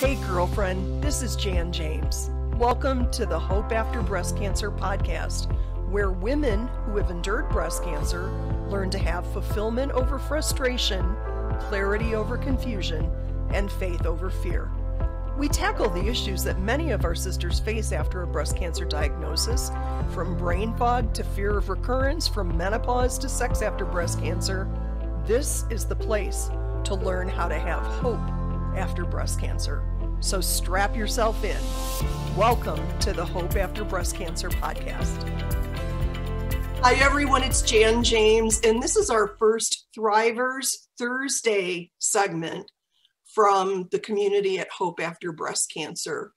Hey girlfriend, this is Jan James. Welcome to the Hope After Breast Cancer podcast, where women who have endured breast cancer learn to have fulfillment over frustration, clarity over confusion, and faith over fear. We tackle the issues that many of our sisters face after a breast cancer diagnosis, from brain fog to fear of recurrence, from menopause to sex after breast cancer. This is the place to learn how to have hope after breast cancer. So strap yourself in. Welcome to the Hope After Breast Cancer podcast. Hi everyone, it's Jan James, and this is our first Thrivers Thursday segment from the community at Hope After Breast Cancer.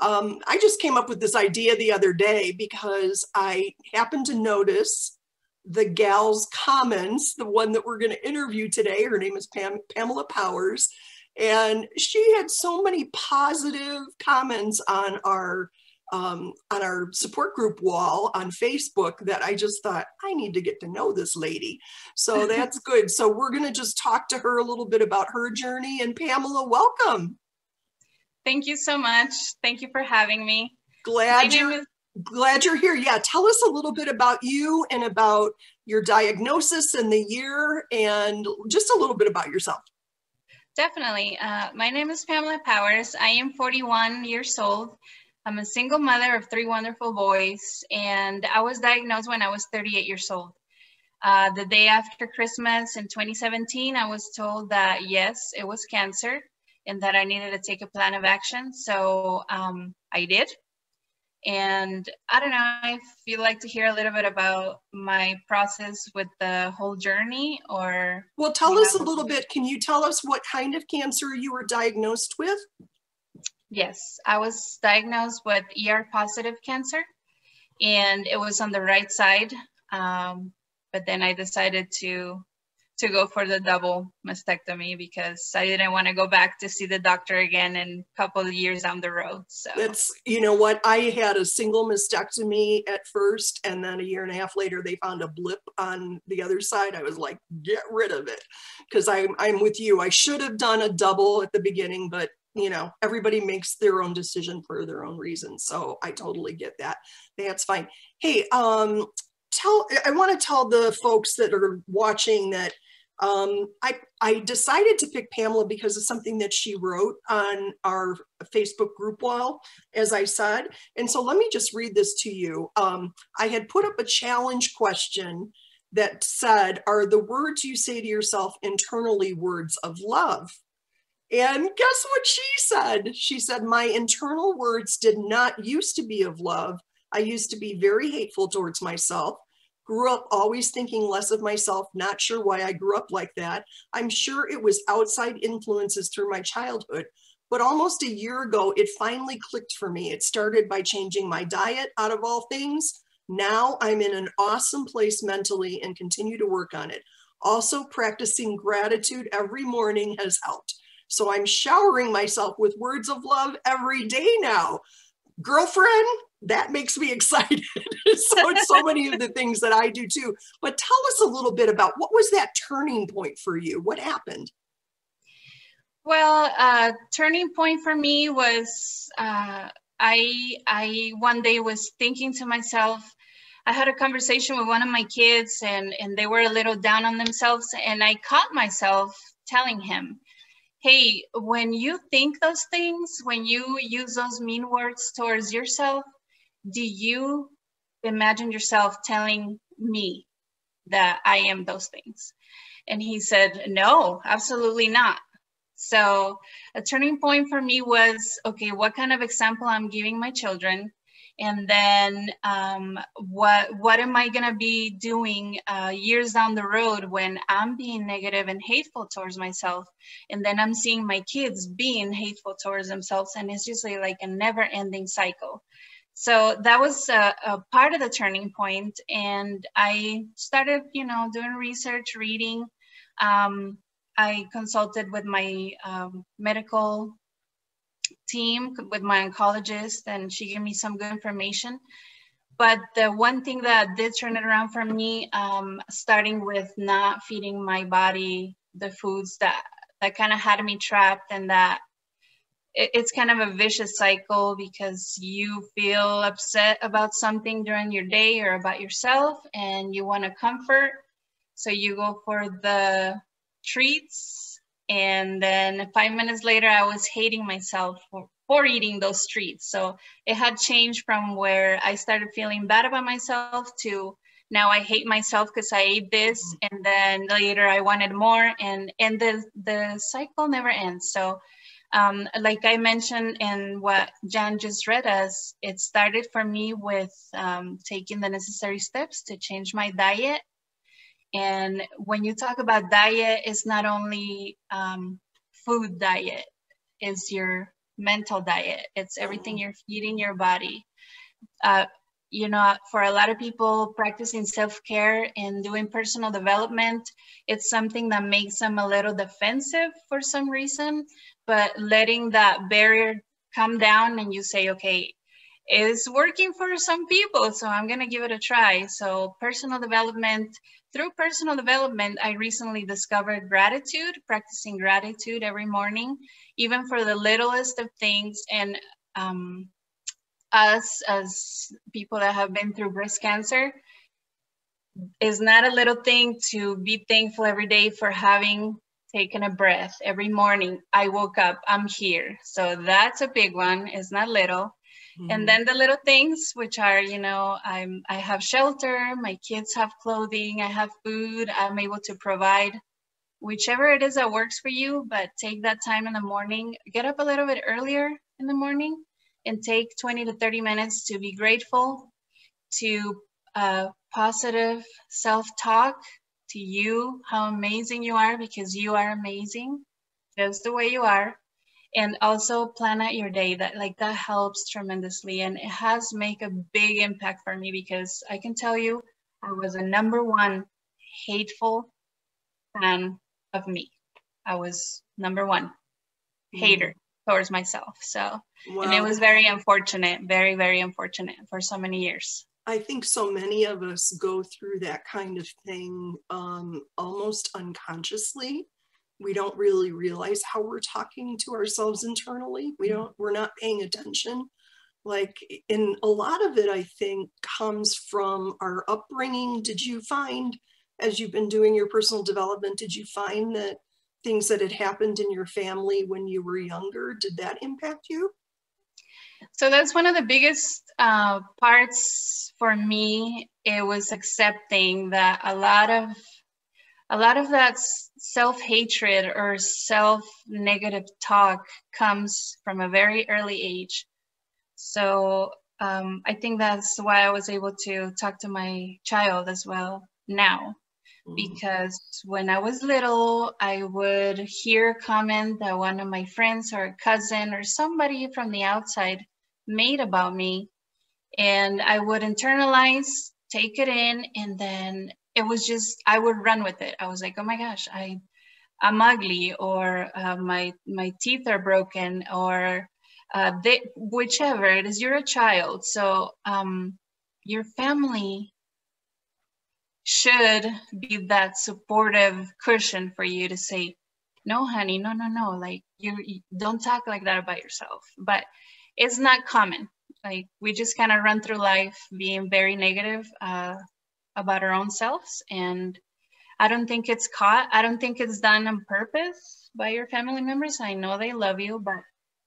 I just came up with this idea the other day because I happened to notice the gal's comments, the one that we're going to interview today. Her name is Pamela Powers, and she had so many positive comments on our support group wall on Facebook that I just thought, I need to get to know this lady. So that's good. So we're going to just talk to her a little bit about her journey. And Pamela, welcome. Thank you so much. Thank you for having me. Glad you're here. Yeah, tell us a little bit about you and about your diagnosis and the year and just a little bit about yourself. Definitely. My name is Pamela Powers. I am 41 years old. I'm a single mother of three wonderful boys, and I was diagnosed when I was 38 years old. The day after Christmas in 2017, I was told that, yes, it was cancer and that I needed to take a plan of action. So I did. And I don't know if you'd like to hear a little bit about my process with the whole journey or... Well, tell us a little bit. Can you tell us what kind of cancer you were diagnosed with? Yes, I was diagnosed with ER positive cancer, and it was on the right side, but then I decided to go for the double mastectomy because I didn't want to go back to see the doctor again in a couple of years down the road. So that's, you know what, I had a single mastectomy at first, and then a year and a half later, they found a blip on the other side. I was like, get rid of it, because I'm with you. I should have done a double at the beginning, but you know, everybody makes their own decision for their own reasons. So I totally get that. That's fine. Hey, I want to tell the folks that are watching that I decided to pick Pamela because of something that she wrote on our Facebook group wall, as I said. And so let me just read this to you. I had put up a challenge question that said, are the words you say to yourself internally words of love? And guess what she said? She said, my internal words did not used to be of love. I used to be very hateful towards myself. Grew up always thinking less of myself. Not sure why I grew up like that. I'm sure it was outside influences through my childhood. But almost a year ago, it finally clicked for me. It started by changing my diet, out of all things. Now I'm in an awesome place mentally and continue to work on it. Also, practicing gratitude every morning has helped. So I'm showering myself with words of love every day now. Girlfriend, that makes me excited. So it's so many of the things that I do too. But tell us a little bit about what was that turning point for you? What happened? Well, turning point for me was I one day was thinking to myself, I had a conversation with one of my kids and they were a little down on themselves, and I caught myself telling him, hey, when you think those things, when you use those mean words towards yourself, do you imagine yourself telling me that I am those things? And he said, no, absolutely not. So a turning point for me was, okay, what kind of example I'm giving my children? And then what am I gonna be doing years down the road when I'm being negative and hateful towards myself? And then I'm seeing my kids being hateful towards themselves, and it's just like a never ending cycle. So that was a part of the turning point. And I started, you know, doing research, reading. I consulted with my medical team, with my oncologist, and she gave me some good information. But the one thing that did turn it around for me, starting with not feeding my body the foods that kind of had me trapped and that it's kind of a vicious cycle, because you feel upset about something during your day or about yourself, and you want to comfort. So you go for the treats, and then 5 minutes later, I was hating myself for eating those treats. So it had changed from where I started feeling bad about myself to now I hate myself because I ate this, and then later I wanted more, and the cycle never ends. So like I mentioned in what Jan just read us, it started for me with taking the necessary steps to change my diet. And when you talk about diet, it's not only food diet, it's your mental diet. It's everything you're feeding your body. You know, for a lot of people, practicing self-care and doing personal development, it's something that makes them a little defensive for some reason, but letting that barrier come down and you say, okay, it's working for some people, so I'm going to give it a try. So personal development, through personal development, I recently discovered gratitude, practicing gratitude every morning, even for the littlest of things. And us as people that have been through breast cancer, is not a little thing to be thankful every day for having taken a breath every morning. I woke up, I'm here. So that's a big one, it's not little. Mm-hmm. And then the little things, which are, you know, I have shelter, my kids have clothing, I have food, I'm able to provide, whichever it is that works for you. But take that time in the morning, get up a little bit earlier in the morning, and take 20 to 30 minutes to be grateful, to positive self-talk to you, how amazing you are, because you are amazing just the way you are. And also plan out your day. That helps tremendously, and it has made a big impact for me, because I can tell you I was a #1 hateful fan of me. I was #1 hater towards myself. So, wow. And it was very unfortunate, very, very unfortunate for so many years. I think so many of us go through that kind of thing almost unconsciously. We don't really realize how we're talking to ourselves internally. We're not paying attention. Like, in a lot of it, I think, comes from our upbringing. Did you find, as you've been doing your personal development, did you find that things that had happened in your family when you were younger, did that impact you? So that's one of the biggest parts for me. It was accepting that a lot of that self-hatred or self-negative talk comes from a very early age. So I think that's why I was able to talk to my child as well now. Because when I was little, I would hear a comment that one of my friends or a cousin or somebody from the outside made about me. And I would internalize, take it in, and then it was just, I would run with it. I was like, oh my gosh, I'm ugly, or my teeth are broken, or whichever it is, you're a child. So your family should be that supportive cushion for you to say, no, honey, no, like you don't talk like that about yourself. But it's not common. Like, we just kind of run through life being very negative about our own selves, and I don't think it's caught. I don't think it's done on purpose by your family members. I know they love you, but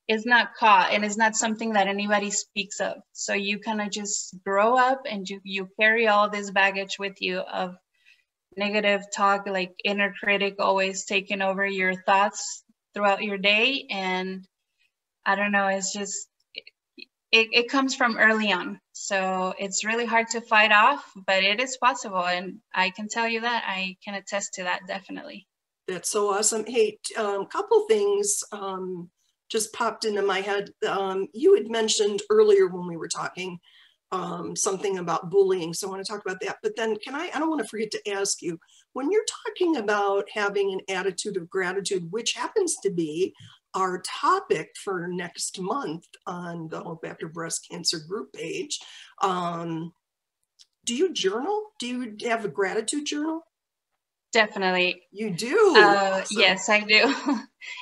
it's not caught, and it's not something that anybody speaks of. So you kind of just grow up, and you carry all this baggage with you of negative talk, like inner critic always taking over your thoughts throughout your day. And I don't know, it's just, it comes from early on. So it's really hard to fight off, but it is possible. And I can tell you that, I can attest to that, definitely. That's so awesome. Hey, a couple things just popped into my head. You had mentioned earlier when we were talking something about bullying, so I want to talk about that. But then I don't want to forget to ask you, when you're talking about having an attitude of gratitude, which happens to be our topic for next month on the Hope After Breast Cancer group page, do you journal? Do you have a gratitude journal? Definitely. You do? Awesome. Yes, I do.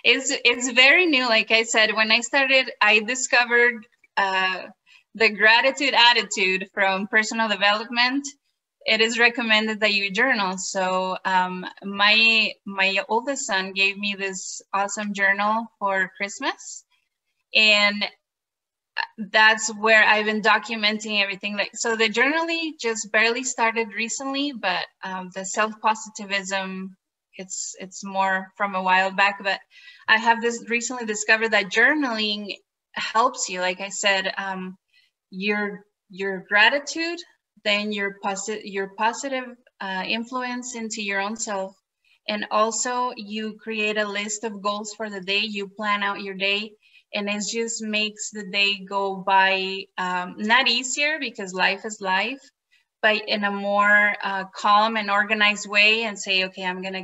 It's very new. Like I said, when I started, I discovered the gratitude attitude from personal development. It is recommended that you journal. So my oldest son gave me this awesome journal for Christmas. And that's where I've been documenting everything. Like, so the journaling just barely started recently, but the self-positivism, it's more from a while back. But I have this recently discovered that journaling helps you. Like I said, your gratitude, then your positive influence into your own self. And also you create a list of goals for the day, you plan out your day, and it just makes the day go by, not easier because life is life, but in a more calm and organized way, and say, okay, I'm gonna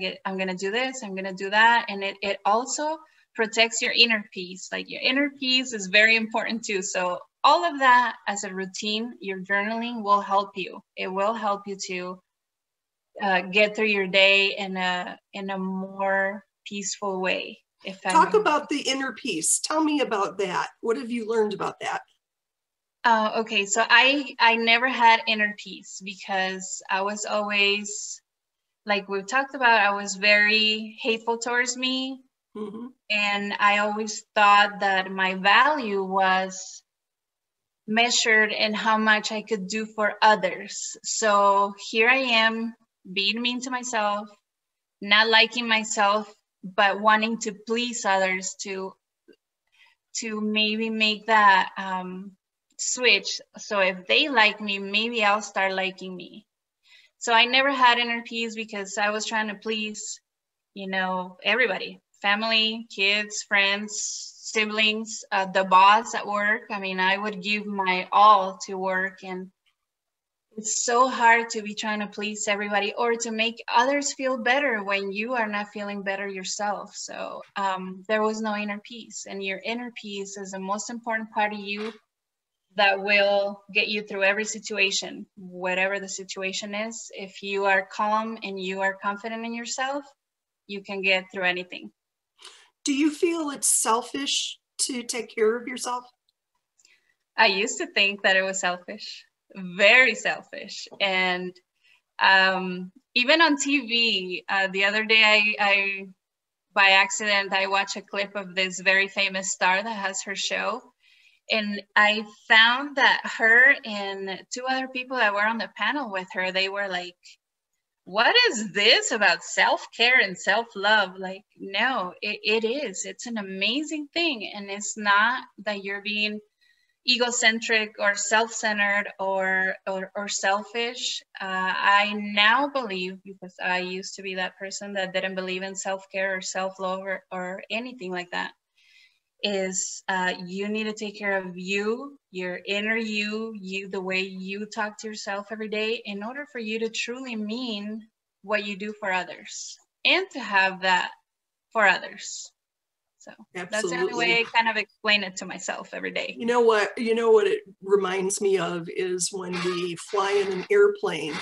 do this, I'm gonna do that. And it also protects your inner peace. Like your inner peace is very important too. So all of that as a routine, your journaling will help you. It will help you to get through your day in a more peaceful way. Talk about the inner peace. Tell me about that. What have you learned about that? Okay, so I never had inner peace because I was always, like we've talked about, I was very hateful towards me. Mm-hmm. And I always thought that my value was measured in how much I could do for others. So here I am being mean to myself, not liking myself, but wanting to please others to maybe make that switch. So if they like me, maybe I'll start liking me. So I never had inner peace because I was trying to please, you know, everybody, family, kids, friends, siblings, the boss at work. I mean, I would give my all to work, and it's so hard to be trying to please everybody or to make others feel better when you are not feeling better yourself. So there was no inner peace, and your inner peace is the most important part of you that will get you through every situation, whatever the situation is. If you are calm and you are confident in yourself, you can get through anything. Do you feel it's selfish to take care of yourself? I used to think that it was selfish. Very selfish. And even on TV, the other day, I by accident, I watched a clip of this very famous star that has her show. And I found that her and two other people that were on the panel with her, they were like, what is this about self-care and self-love? Like, no, it is. It's an amazing thing. And it's not that you're being egocentric or self-centered or selfish. I now believe, because I used to be that person that didn't believe in self-care or self-love or anything like that, is you need to take care of you, your inner you, the way you talk to yourself every day, in order for you to truly mean what you do for others and to have that for others. So Absolutely. That's the only way I kind of explain it to myself every day. You know what it reminds me of is when we fly in an airplane,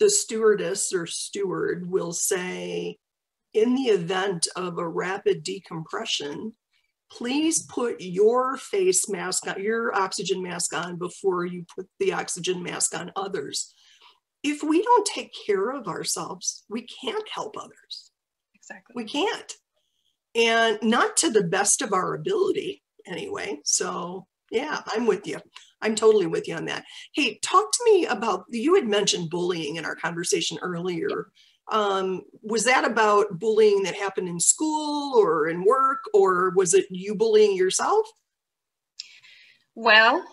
the stewardess or steward will say, in the event of a rapid decompression, please put your face mask on, your oxygen mask on before you put the oxygen mask on others. If we don't take care of ourselves, we can't help others. Exactly. We can't. And not to the best of our ability, anyway. So, yeah, I'm with you. I'm totally with you on that. Hey, talk to me about, you had mentioned bullying in our conversation earlier. Was that about bullying that happened in school or in work, or was it you bullying yourself? Well,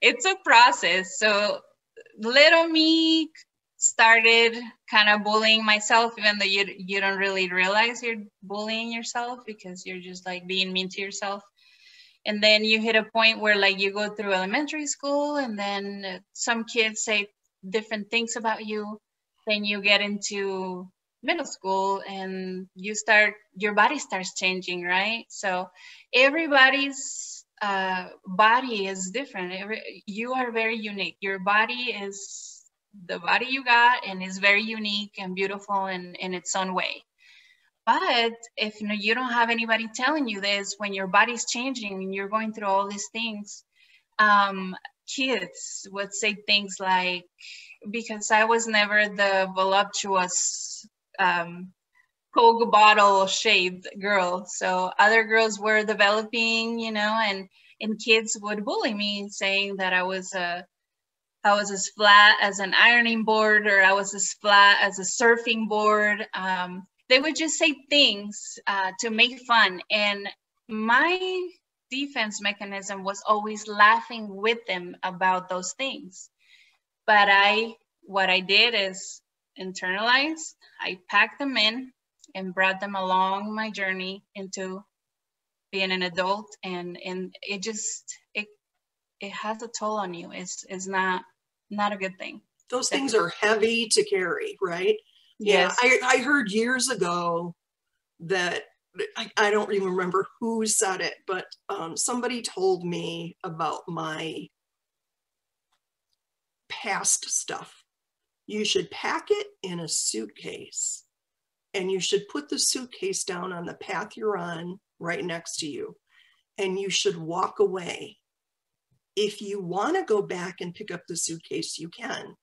it's a process. So little me started kind of bullying myself, even though you don't really realize you're bullying yourself because you're just like being mean to yourself. And then you hit a point where like you go through elementary school, and then some kids say different things about you. Then you get into middle school and your body starts changing, right? So everybody's body is different. You are very unique. Your body is the body you got, and it's very unique and beautiful in its own way. But if you don't have anybody telling you this, when your body's changing and you're going through all these things, kids would say things like, because I was never the voluptuous Coke bottle shaped girl. So other girls were developing, and kids would bully me, saying that I was as flat as an ironing board, or I was as flat as a surfing board. They would just say things to make fun. And my defense mechanism was always laughing with them about those things. But what I did is internalize. I packed them in and brought them along my journey into being an adult. And it just, it has a toll on you. It's not a good thing. Those things are heavy to carry, right? Yeah, yes. I heard years ago that, I don't even remember who said it, but somebody told me about my past stuff. You should pack it in a suitcase, and you should put the suitcase down on the path you're on right next to you, and you should walk away. If you want to go back and pick up the suitcase, you can,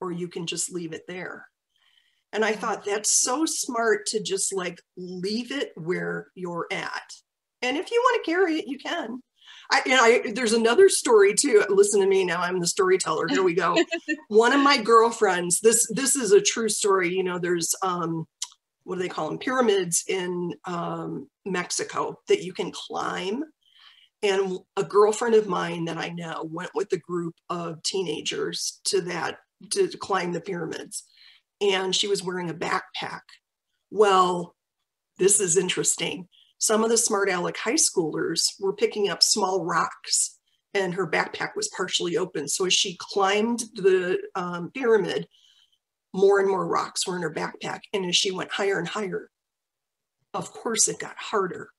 or you can just leave it there. And I thought, that's so smart to just like leave it where you're at. And if you want to carry it, you can. There's another story too. Listen to me now, I'm the storyteller. Here we go. One of my girlfriends, this is a true story. There's, what do they call them? Pyramids in Mexico that you can climb. And a girlfriend of mine that I know went with a group of teenagers to climb the pyramids. And she was wearing a backpack. Well, this is interesting. Some of the smart aleck high schoolers were picking up small rocks, and her backpack was partially open. So as she climbed the pyramid, more and more rocks were in her backpack. And as she went higher and higher, of course it got harder.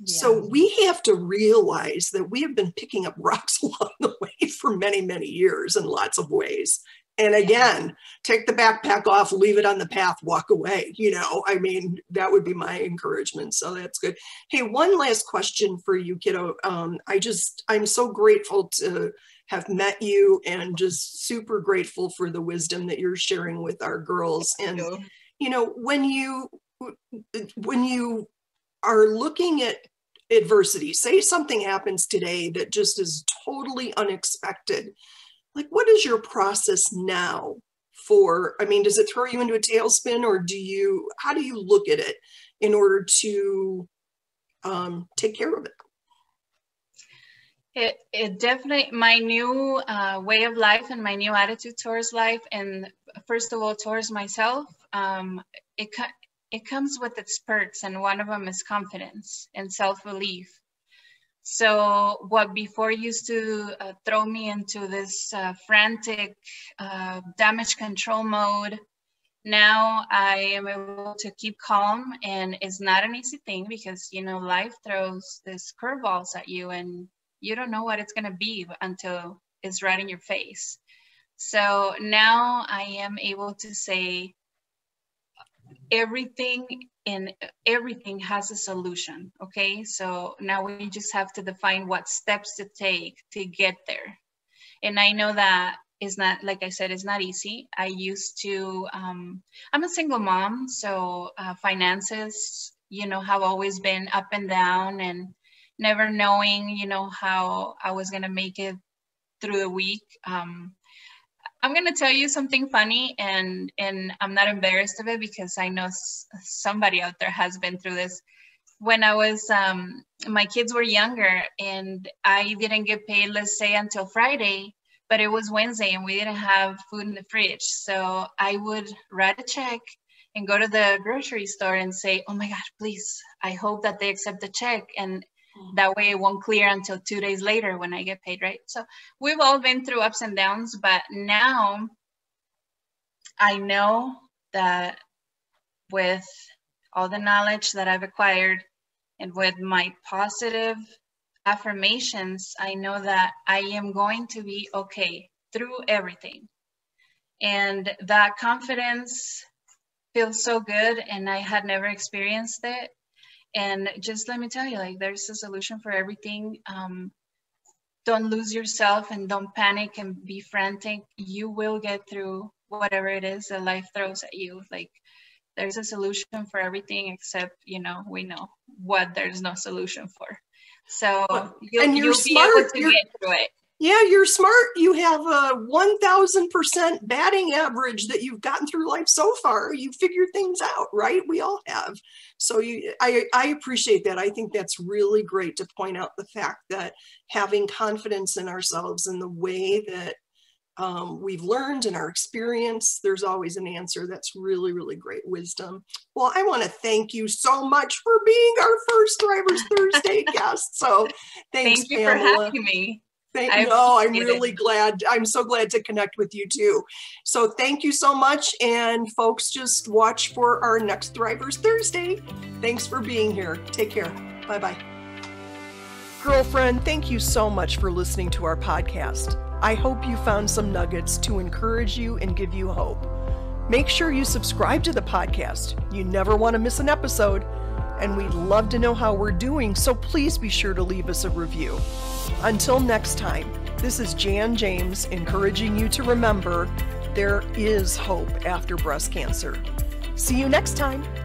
Yeah. So we have to realize that we have been picking up rocks along the way for many, many years in lots of ways. And again, take the backpack off, leave it on the path, walk away. That would be my encouragement. So that's good. Hey, one last question for you, kiddo. I'm so grateful to have met you, and just super grateful for the wisdom that you're sharing with our girls. And, when you are looking at adversity, say something happens today that just is totally unexpected. Like, what is your process now for, does it throw you into a tailspin, or how do you look at it in order to take care of it? It definitely, my new way of life and my new attitude towards life, and first of all, towards myself, it comes with its perks, and one of them is confidence and self-belief. So what before used to throw me into this frantic damage control mode, now I am able to keep calm, and it's not an easy thing because, life throws these curveballs at you, and you don't know what it's going to be until it's right in your face. So now I am able to say everything has a solution. Okay, so now we just have to define what steps to take to get there. And I know that it's not, like I said, it's not easy. I used to, I'm a single mom, so finances, have always been up and down, and never knowing, how I was going to make it through the week. I'm going to tell you something funny, and I'm not embarrassed of it because I know somebody out there has been through this. When I was, my kids were younger, and I didn't get paid, let's say, until Friday, but it was Wednesday and we didn't have food in the fridge. So I would write a check and go to the grocery store and say, oh my God, please, I hope that they accept the check. And that way it won't clear until 2 days later when I get paid, right? So we've all been through ups and downs, but now I know that with all the knowledge that I've acquired and with my positive affirmations, I know that I am going to be okay through everything. And that confidence feels so good, and I had never experienced it. And just let me tell you, like, there's a solution for everything. Don't lose yourself and don't panic and be frantic. You will get through whatever it is that life throws at you. Like, there's a solution for everything, except, you know, we know what there's no solution for. So you'll be able to get through it. Yeah, you're smart. You have a 1,000% batting average that you've gotten through life so far. You figure things out, right? We all have. So I appreciate that. I think that's really great to point out the fact that having confidence in ourselves and the way that we've learned in our experience, there's always an answer. That's really, really great wisdom. Well, I want to thank you so much for being our first Thrivers Thursday guest. So thanks, thank you, Pamela, for having me. I'm really glad. I'm so glad to connect with you too. So thank you so much. And folks, just watch for our next Thrivers Thursday. Thanks for being here. Take care. Bye-bye. Girlfriend, thank you so much for listening to our podcast. I hope you found some nuggets to encourage you and give you hope. Make sure you subscribe to the podcast. You never want to miss an episode. And we'd love to know how we're doing, so please be sure to leave us a review. Until next time, this is Jan James encouraging you to remember there is hope after breast cancer. See you next time.